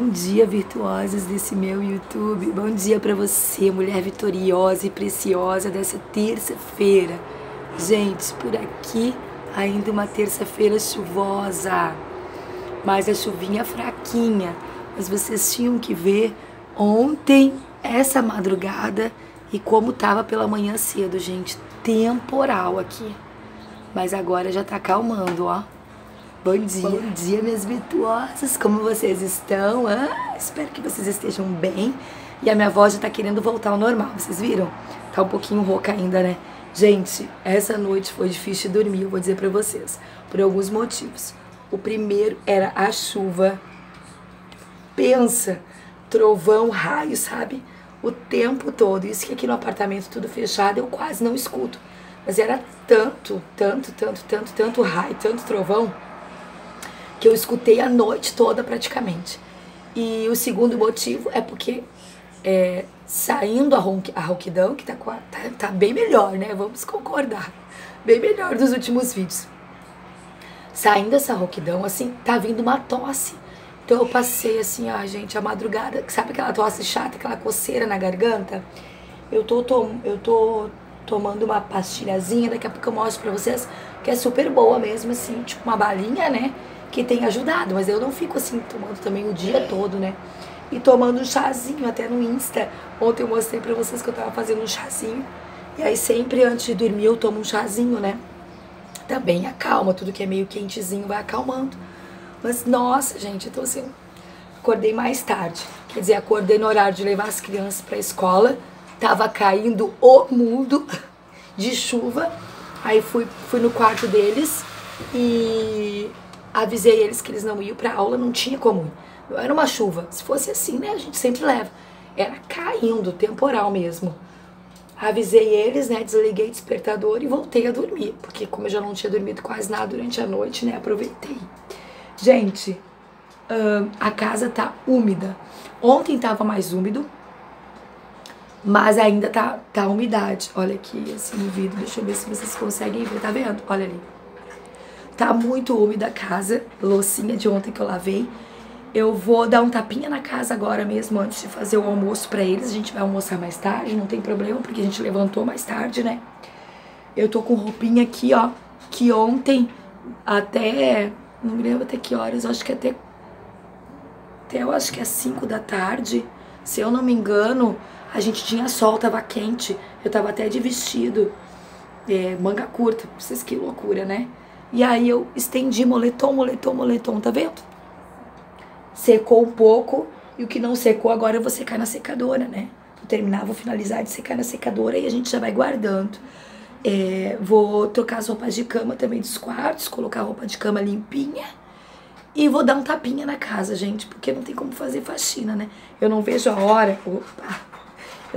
Bom dia, virtuosas desse meu YouTube. Bom dia pra você, mulher vitoriosa e preciosa dessa terça-feira. Gente, por aqui ainda uma terça-feira chuvosa, mas a chuvinha fraquinha. Mas vocês tinham que ver ontem, essa madrugada, e como tava pela manhã cedo, gente. Temporal aqui. Mas agora já tá acalmando, ó. Bom dia, minhas virtuosas, como vocês estão? Ah, espero que vocês estejam bem. E a minha voz já tá querendo voltar ao normal, vocês viram? Tá um pouquinho rouca ainda, né? Gente, essa noite foi difícil de dormir, eu vou dizer pra vocês, por alguns motivos. O primeiro era a chuva. Pensa, trovão, raio, sabe? O tempo todo, isso que aqui no apartamento tudo fechado, eu quase não escuto. Mas era tanto raio, tanto trovão, que eu escutei a noite toda praticamente. E o segundo motivo é porque saindo a rouquidão, que tá bem melhor, né? Vamos concordar. Bem melhor dos últimos vídeos. Saindo essa rouquidão, assim, tá vindo uma tosse. Então eu passei assim, ó, gente, a madrugada, sabe aquela tosse chata, aquela coceira na garganta? Eu tô tomando uma pastilhazinha, daqui a pouco eu mostro pra vocês, que é super boa mesmo, assim, tipo uma balinha, né? Que tem ajudado, mas eu não fico assim tomando também o dia todo, né? E tomando um chazinho, até no Insta. Ontem eu mostrei pra vocês que eu tava fazendo um chazinho. E aí sempre antes de dormir eu tomo um chazinho, né? Também acalma, tudo que é meio quentezinho vai acalmando. Mas nossa, gente, eu tô assim, acordei mais tarde. Quer dizer, acordei no horário de levar as crianças pra escola. Tava caindo o mundo de chuva. Aí fui no quarto deles e avisei eles que eles não iam pra aula, não tinha como ir. Era uma chuva. Se fosse assim, né, a gente sempre leva. Era caindo, temporal mesmo. Avisei eles, né, desliguei o despertador e voltei a dormir. Porque como eu já não tinha dormido quase nada durante a noite, né, aproveitei. Gente, a casa tá úmida. Ontem tava mais úmido, mas ainda tá umidade. Olha aqui, assim, no vidro. Deixa eu ver se vocês conseguem ver. Tá vendo? Olha ali. Tá muito úmida a casa, loucinha de ontem que eu lavei. Eu vou dar um tapinha na casa agora mesmo, antes de fazer o almoço pra eles. A gente vai almoçar mais tarde, não tem problema, porque a gente levantou mais tarde, né? Eu tô com roupinha aqui, ó, que ontem até, não me lembro até que horas, acho que até eu acho que é 5 da tarde, se eu não me engano, a gente tinha sol, tava quente. Eu tava até de vestido, manga curta, vocês que loucura, né? E aí eu estendi moletom, tá vendo? Secou um pouco, e o que não secou agora eu vou secar na secadora, né? Vou terminar, vou finalizar de secar na secadora e a gente já vai guardando. Vou trocar as roupas de cama também dos quartos, colocar a roupa de cama limpinha e vou dar um tapinha na casa, gente, porque não tem como fazer faxina, né? Eu não vejo a hora, eu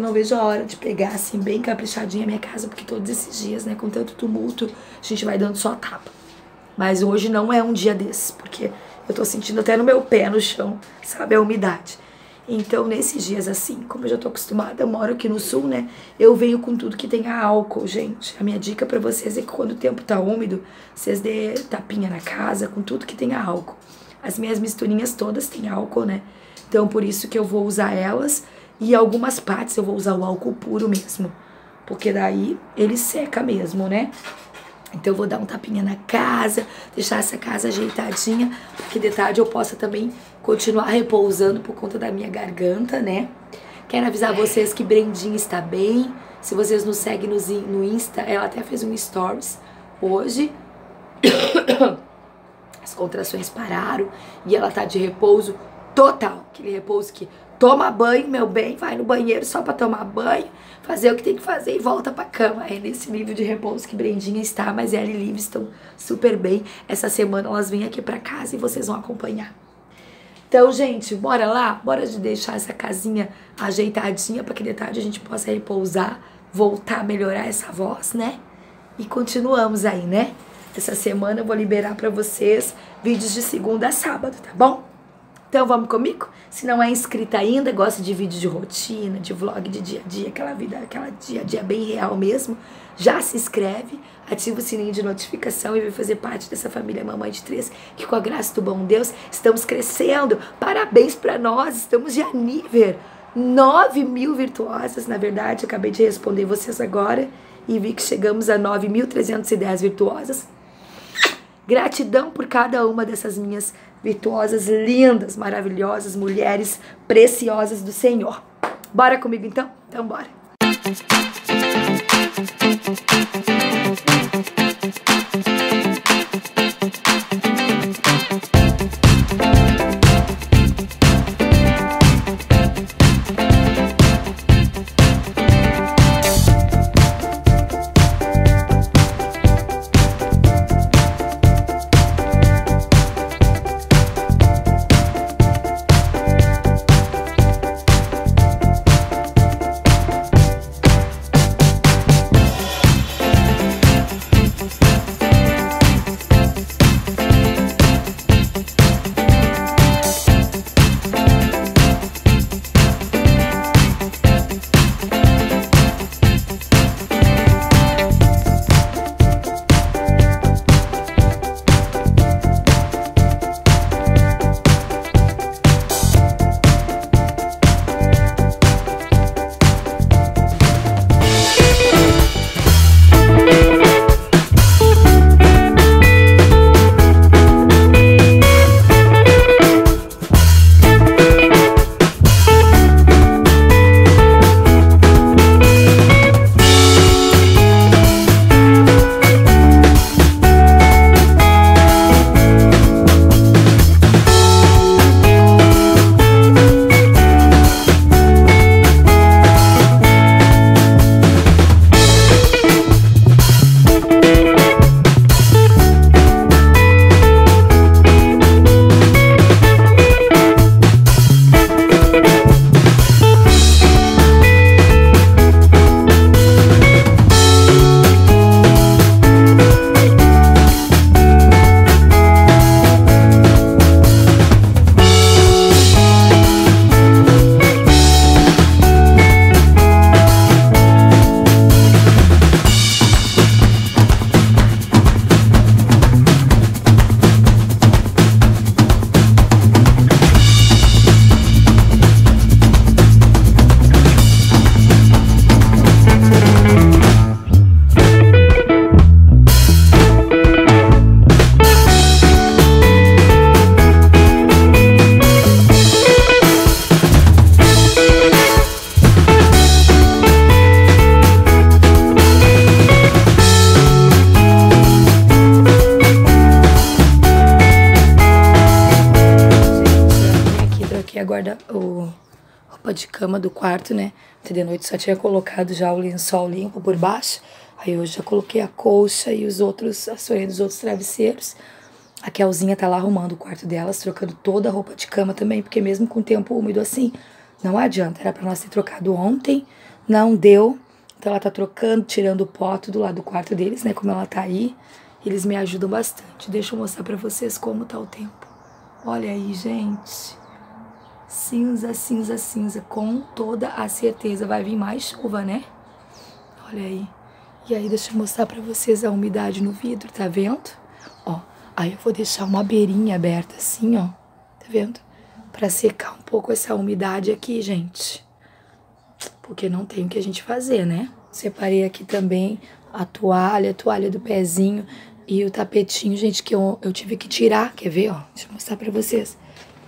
não vejo a hora de pegar, assim, bem caprichadinha a minha casa, porque todos esses dias, né, com tanto tumulto, a gente vai dando só tapa. Mas hoje não é um dia desses, porque eu tô sentindo até no meu pé, no chão, sabe, a umidade. Então, nesses dias assim, como eu já tô acostumada, eu moro aqui no sul, né, eu venho com tudo que tenha álcool, gente. A minha dica pra vocês é que quando o tempo tá úmido, vocês dê tapinha na casa com tudo que tenha álcool. As minhas misturinhas todas têm álcool, né, então por isso que eu vou usar elas. E algumas partes eu vou usar o álcool puro mesmo, porque daí ele seca mesmo, né? Então eu vou dar um tapinha na casa, deixar essa casa ajeitadinha, para que de tarde eu possa também continuar repousando por conta da minha garganta, né? Quero avisar vocês que Brendinha está bem. Se vocês nos seguem no Insta, ela até fez um stories hoje. As contrações pararam e ela tá de repouso total. Aquele repouso que toma banho, meu bem, vai no banheiro só pra tomar banho, fazer o que tem que fazer e volta pra cama. É nesse nível de repouso que Brendinha está, mas ela e Liv estão super bem. Essa semana elas vêm aqui pra casa e vocês vão acompanhar. Então, gente, bora lá? Bora de deixar essa casinha ajeitadinha pra que de tarde a gente possa repousar, voltar a melhorar essa voz, né? E continuamos aí, né? Essa semana eu vou liberar pra vocês vídeos de segunda a sábado, tá bom? Então vamos comigo? Se não é inscrita ainda, gosta de vídeos de rotina, de vlog, de dia a dia, aquela vida, aquela dia a dia bem real mesmo, já se inscreve, ativa o sininho de notificação e vem fazer parte dessa família Mamãe de Três, que com a graça do bom Deus estamos crescendo. Parabéns pra nós, estamos de aníver. 9.000 virtuosas, na verdade, acabei de responder vocês agora e vi que chegamos a 9.310 virtuosas. Gratidão por cada uma dessas minhas virtuosas, lindas, maravilhosas, mulheres preciosas do Senhor. Bora comigo então? Então bora. Guarda o roupa de cama do quarto, né? Ontem de noite só tinha colocado já o lençol limpo por baixo. Aí hoje já coloquei a colcha e os outros, a sorinha dos outros travesseiros. A Kelzinha tá lá arrumando o quarto delas, trocando toda a roupa de cama também, porque mesmo com o tempo úmido assim, não adianta. Era pra nós ter trocado ontem, não deu. Então ela tá trocando, tirando o pó do lado do quarto deles, né? Como ela tá aí, eles me ajudam bastante. Deixa eu mostrar pra vocês como tá o tempo. Olha aí, gente. Cinza, cinza, cinza, com toda a certeza vai vir mais chuva, né? Olha aí. E aí deixa eu mostrar pra vocês a umidade no vidro, tá vendo? Ó, aí eu vou deixar uma beirinha aberta assim, ó, tá vendo? Pra secar um pouco essa umidade aqui, gente. Porque não tem o que a gente fazer, né? Separei aqui também a toalha do pezinho e o tapetinho, gente, que eu tive que tirar, quer ver, ó? Deixa eu mostrar pra vocês.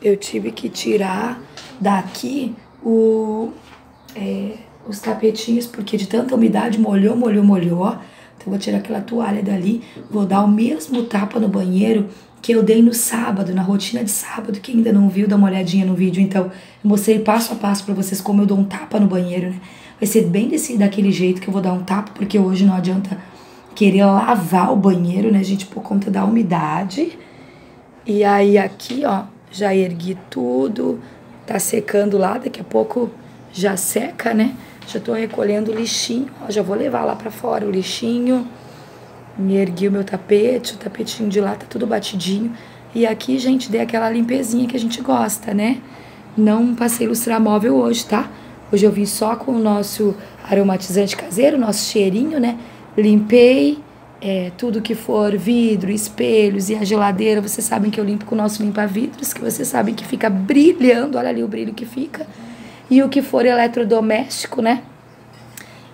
Eu tive que tirar daqui os tapetinhos, porque de tanta umidade molhou, molhou, molhou. Então vou tirar aquela toalha dali, vou dar o mesmo tapa no banheiro que eu dei no sábado, na rotina de sábado. Quem ainda não viu, dá uma olhadinha no vídeo. Então eu mostrei passo a passo pra vocês como eu dou um tapa no banheiro, né? Vai ser bem daquele jeito que eu vou dar um tapa, porque hoje não adianta querer lavar o banheiro, né, gente, por conta da umidade. E aí aqui, ó, já ergui tudo, tá secando lá, daqui a pouco já seca, né? Já tô recolhendo o lixinho, ó, já vou levar lá pra fora o lixinho. Me ergui o meu tapete, o tapetinho de lá tá tudo batidinho. E aqui, gente, dei aquela limpezinha que a gente gosta, né? Não passei lustramóvel hoje, tá? Hoje eu vim só com o nosso aromatizante caseiro, nosso cheirinho, né? Limpei tudo que for vidro, espelhos e a geladeira. Vocês sabem que eu limpo com o nosso limpa-vidros, que vocês sabem que fica brilhando. Olha ali o brilho que fica. E o que for eletrodoméstico, né?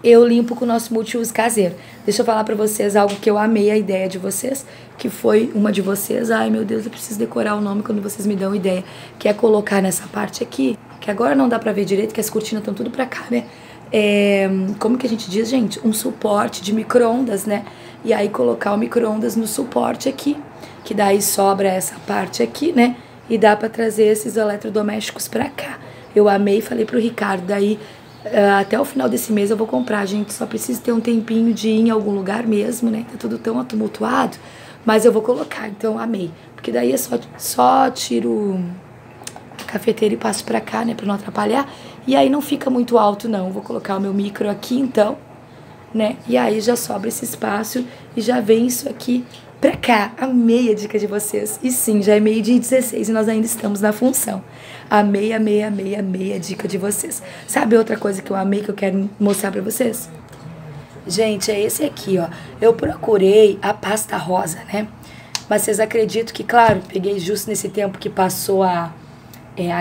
Eu limpo com o nosso multiuso caseiro. Deixa eu falar pra vocês algo que eu amei a ideia de vocês, que foi uma de vocês. Ai, meu Deus, eu preciso decorar o nome quando vocês me dão ideia. Que é colocar nessa parte aqui, que agora não dá pra ver direito, que as cortinas estão tudo pra cá, né? Como que a gente diz, gente? Um suporte de micro-ondas, né? E aí colocar o micro-ondas no suporte aqui, que daí sobra essa parte aqui, né? E dá pra trazer esses eletrodomésticos pra cá. Eu amei, falei pro Ricardo, daí... até o final desse mês eu vou comprar, gente. Só preciso ter um tempinho de ir em algum lugar mesmo, né? Tá tudo tão atumultuado. Mas eu vou colocar, então amei. Porque daí é só tiro a cafeteira e passo pra cá, né? Pra não atrapalhar. E aí não fica muito alto, não. Vou colocar o meu micro aqui, então, né? E aí já sobra esse espaço e já vem isso aqui pra cá. Amei a dica de vocês. E sim, já é meio-dia e 16 e nós ainda estamos na função. Amei, amei, amei, amei a dica de vocês. Sabe outra coisa que eu amei, que eu quero mostrar pra vocês? Gente, é esse aqui, ó. Eu procurei a pasta rosa, né? Mas vocês acreditam que, claro, peguei justo nesse tempo que passou a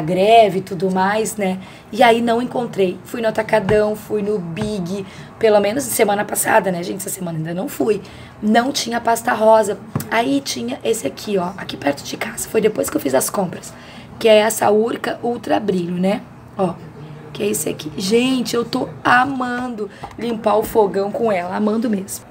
greve e tudo mais, né? E aí não encontrei. Fui no Atacadão, fui no Big, pelo menos semana passada, né, gente? Essa semana ainda não fui. Não tinha pasta rosa. Aí tinha esse aqui, ó, aqui perto de casa. Foi depois que eu fiz as compras. Que é essa Urca Ultra Brilho, né? Ó, que é esse aqui. Gente, eu tô amando limpar o fogão com ela, amando mesmo.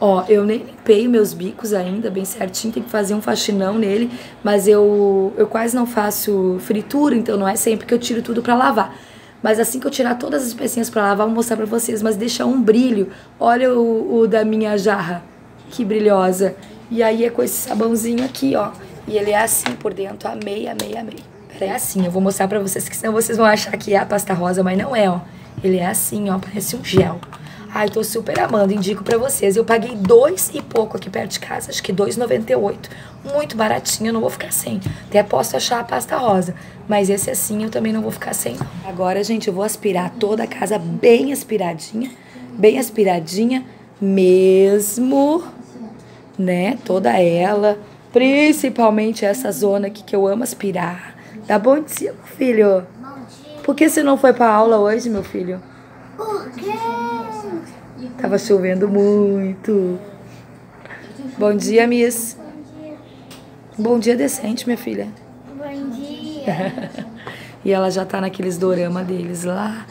Ó, eu nem limpei meus bicos ainda, bem certinho, tem que fazer um faxinão nele, mas eu quase não faço fritura, então não é sempre que eu tiro tudo pra lavar. Mas assim que eu tirar todas as pecinhas pra lavar, vou mostrar pra vocês, mas deixa um brilho. Olha o da minha jarra, que brilhosa. E aí é com esse sabãozinho aqui, ó. E ele é assim por dentro, amei, amei, amei. É assim, eu vou mostrar pra vocês, que senão vocês vão achar que é a pasta rosa, mas não é, ó. Ele é assim, ó, parece um gel. Ai, tô super amando, indico pra vocês. Eu paguei 2 e pouco aqui perto de casa, acho que R$2,98. Muito baratinho, eu não vou ficar sem. Até posso achar a pasta rosa, mas esse assim eu também não vou ficar sem. Agora, gente, eu vou aspirar toda a casa bem aspiradinha mesmo, né, toda ela... Principalmente essa zona aqui que eu amo aspirar. Tá bom dia, meu filho? Bom dia. Por que você não foi pra aula hoje, meu filho? Por quê? Tava chovendo muito. Bom dia, miss. Bom dia. Bom dia decente, minha filha. Bom dia. E ela já tá naqueles dorama deles lá.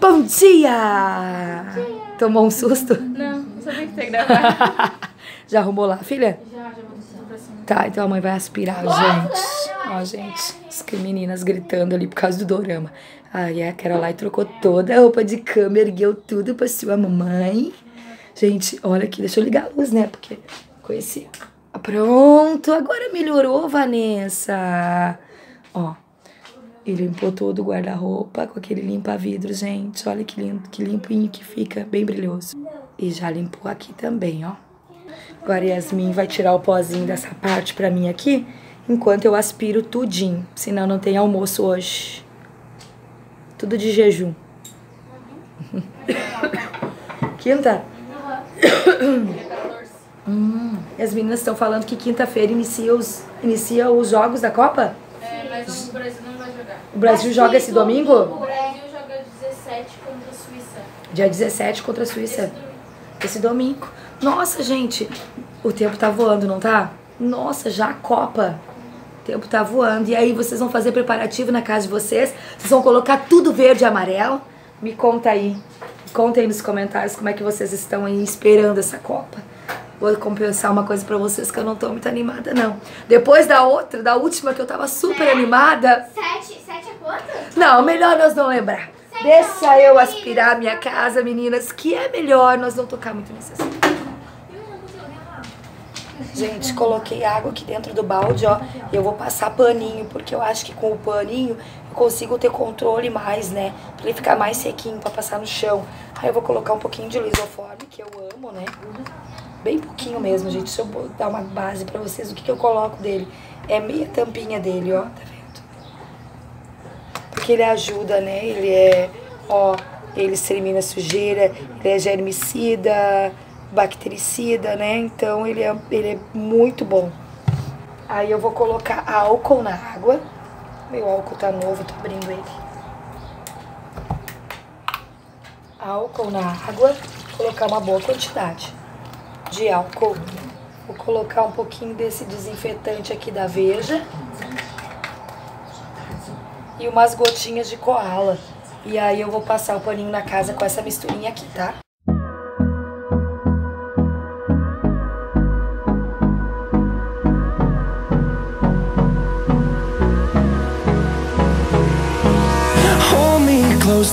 Bom dia! Bom dia. Tomou um susto? Não, não sabia que tem que gravar. Já arrumou lá, filha? Já, vou descer pra cima. Tá, então a mãe vai aspirar, gente. Ó, gente, as meninas gritando ali por causa do dorama. Aí a Caroline trocou toda a roupa de cama, ergueu tudo pra sua mamãe. Gente, olha aqui, deixa eu ligar a luz, né? Porque conheci. Pronto, agora melhorou, Vanessa. Ó, e limpou todo o guarda-roupa com aquele limpa-vidro, gente. Olha que lindo, que limpinho que fica, bem brilhoso. E já limpou aqui também, ó. Agora Yasmin vai tirar o pozinho dessa parte pra mim aqui, enquanto eu aspiro tudinho, senão não tem almoço hoje. Tudo de jejum. Quinta? E as meninas estão falando que quinta-feira inicia os jogos da Copa? É, mas o Brasil não vai jogar. O Brasil joga esse domingo? O Brasil joga 17 contra a Suíça. Dia 17 contra a Suíça. Esse domingo. Nossa, gente, o tempo tá voando, não tá? Nossa, já a Copa. O tempo tá voando. E aí, vocês vão fazer preparativo na casa de vocês? Vocês vão colocar tudo verde e amarelo? Me conta aí. Me conta aí nos comentários como é que vocês estão aí esperando essa Copa. Vou compensar uma coisa pra vocês que eu não tô muito animada, não. Depois da outra, da última que eu tava super animada... Sete é quanto? Não, melhor nós não lembrar. Deixa eu aspirar a minha casa, meninas, que é melhor nós não tocar muito nesse assunto. Gente, coloquei água aqui dentro do balde, ó. Eu vou passar paninho, porque eu acho que com o paninho eu consigo ter controle mais, né? Pra ele ficar mais sequinho, pra passar no chão. Aí eu vou colocar um pouquinho de Lisoforme, que eu amo, né? bem pouquinho mesmo, gente. Deixa eu dar uma base pra vocês. O que eu coloco dele? É meia tampinha dele, ó. Tá vendo? Porque ele ajuda, né? Ele é, ó, ele elimina sujeira, ele é germicida, bactericida, né? Então ele é muito bom. Aí eu vou colocar álcool na água. Meu álcool tá novo, tô abrindo ele. Álcool na água. Vou colocar uma boa quantidade de álcool. Vou colocar um pouquinho desse desinfetante aqui da Veja. E umas gotinhas de Koala. E aí eu vou passar o paninho na casa com essa misturinha aqui, tá? Close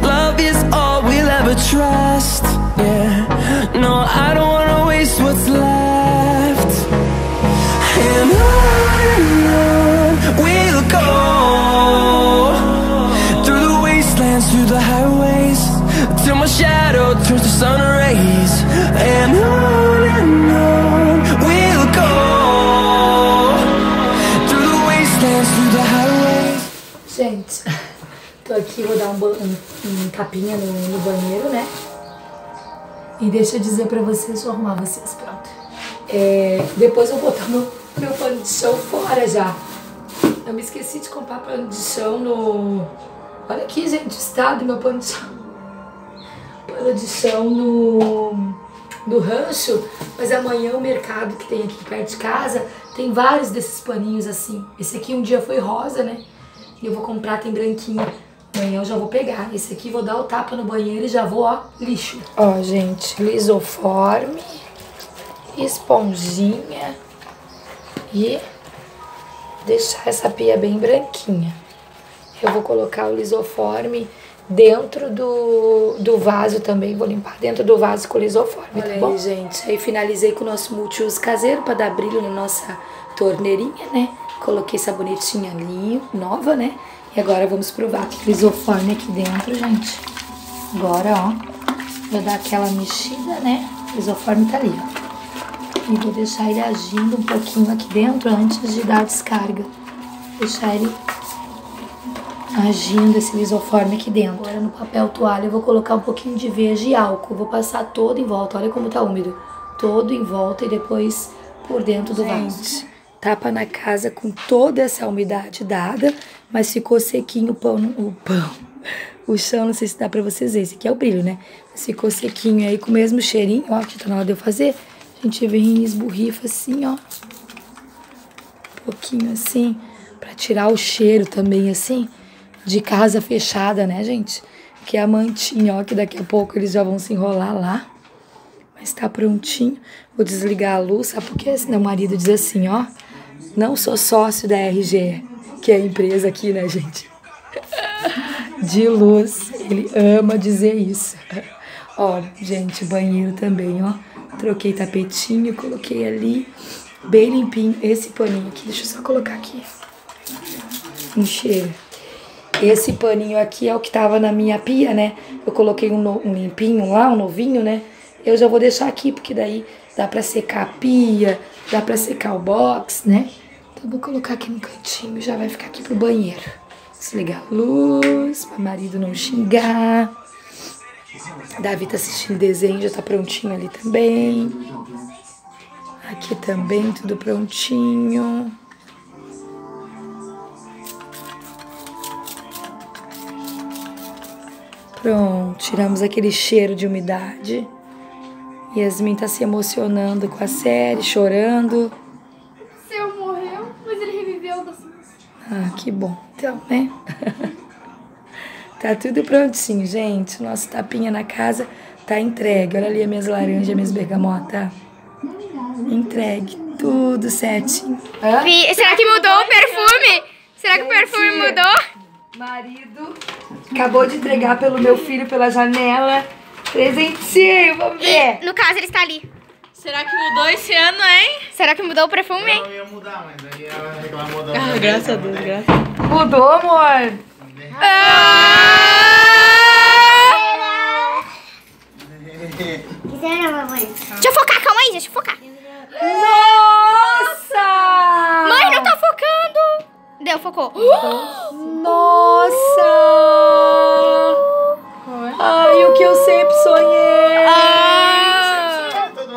love is all we'll ever trust. Yeah, no, I don't wanna waste what's left. And on we'll go through the wastelands, through the highways. Till my shadow turns to sun rays. And on we'll go through the wastelands, through the highways. Gente, tô aqui, vou dar um capinha no banheiro, né? E deixa eu dizer pra vocês, vou arrumar vocês, pronto. Depois eu vou botar meu pano de chão fora já. Eu me esqueci de comprar pano de chão no... Olha aqui, gente, o estado do meu pano de chão. De chão no rancho, mas amanhã o mercado que tem aqui perto de casa tem vários desses paninhos assim. Esse aqui um dia foi rosa, né? E eu vou comprar, tem branquinho. Amanhã eu já vou pegar. Esse aqui vou dar o tapa no banheiro e já vou, ó, lixo. Ó, gente, lisoforme, esponjinha e deixar essa pia bem branquinha. Eu vou colocar o lisoforme dentro do vaso também, vou limpar dentro do vaso com lisoforme, tá bom? Aí, gente, aí finalizei com o nosso multiuso caseiro pra dar brilho na nossa torneirinha, né? Coloquei sabonetinha ali, nova, né? E agora vamos provar lisoforme aqui dentro, gente. Agora, ó, vou dar aquela mexida, né? O lisoforme tá ali, ó. E vou deixar ele agindo um pouquinho aqui dentro antes de dar a descarga. Deixar ele agindo, esse lisoforme aqui dentro. Agora no papel toalha eu vou colocar um pouquinho de Veja e álcool. Vou passar todo em volta, olha como tá úmido. Todo em volta e depois por dentro do vaso. Tapa na casa com toda essa umidade dada, mas ficou sequinho o pão. O chão, não sei se dá pra vocês verem. Esse aqui é o brilho, né? Mas ficou sequinho aí com o mesmo cheirinho. Ó, que tá na hora de eu fazer. A gente vem e esborrifa assim, ó. Um pouquinho assim, pra tirar o cheiro também assim. De casa fechada, né, gente? Que é a mantinha, ó, que daqui a pouco eles já vão se enrolar lá. Mas tá prontinho. Vou desligar a luz, sabe por quê? Senão o marido diz assim, ó, não sou sócio da RGE, que é a empresa aqui, né, gente? De luz. Ele ama dizer isso. Ó, gente, banheiro também, ó. Troquei tapetinho, coloquei ali. Bem limpinho. Esse paninho aqui, deixa eu só colocar aqui. Encher. Esse paninho aqui é o que tava na minha pia, né? Eu coloquei um limpinho lá, um novinho, né? Eu já vou deixar aqui, porque daí dá pra secar a pia, dá pra secar o box, né? Então vou colocar aqui no cantinho, já vai ficar aqui pro banheiro. Desligar a luz, pra marido não xingar. Davi tá assistindo desenho, já tá prontinho ali também. Aqui também, tudo prontinho. Pronto, tiramos aquele cheiro de umidade. Yasmin tá se emocionando com a série, chorando. O seu morreu, mas ele reviveu. Ah, que bom. Então, né? Tá tudo prontinho, gente. Nosso tapinha na casa tá entregue. Olha ali as minhas laranjas, minhas bergamotas. Entregue, tudo certinho. Ah? Será que mudou o perfume? Será que o perfume mudou? Marido acabou de entregar pelo meu filho pela janela. Presentinho, vamos ver. No caso, ele está ali. Será que mudou esse ano, hein? Será que mudou o perfume, hein? Eu ia mudar, mas aí ela reclamou da... Ah, graças a Deus, graças a Deus. Mudou, amor. Deixa eu focar, calma aí, deixa eu focar. Nossa! Mãe, não tá focando. Deu, focou. Nossa! Ai, o que eu sempre sonhei. Você tudo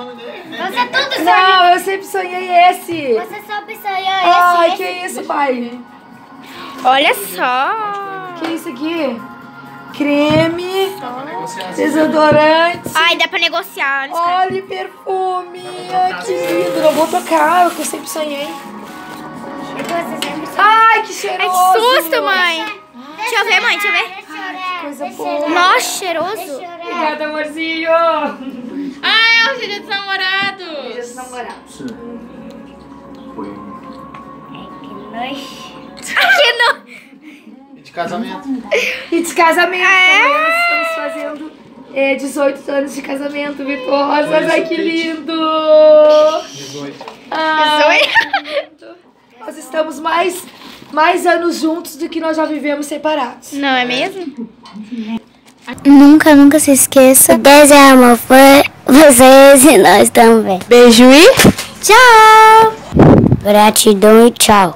sonhou. Não, eu sempre sonhei esse. Você sempre sonhou esse. Ai, que isso, pai. Olha só. Que é isso aqui? Creme, desodorante. Ai, dá pra negociar. Olha, perfume. Ai, que lindo. Não vou tocar, que eu sempre sonhei. Ai, que cheiroso. Ai, que susto, mãe. Deixa eu ver, mãe, deixa eu ver. Ai, que coisa boa. Nossa, cheiroso. Obrigada, amorzinho. Ai, é o dia dos namorados. Dia dos namorados. Ai, que nojo. E de casamento. E de casamento. É. Estamos fazendo 18 anos de casamento, Vitor Rosa. Ai, que lindo. 18. Ai, 18. Nós estamos mais anos juntos do que nós já vivemos separados. Não é mesmo? Nunca, nunca se esqueça. Deus ama vocês e nós também. Beijo e tchau. Gratidão e tchau.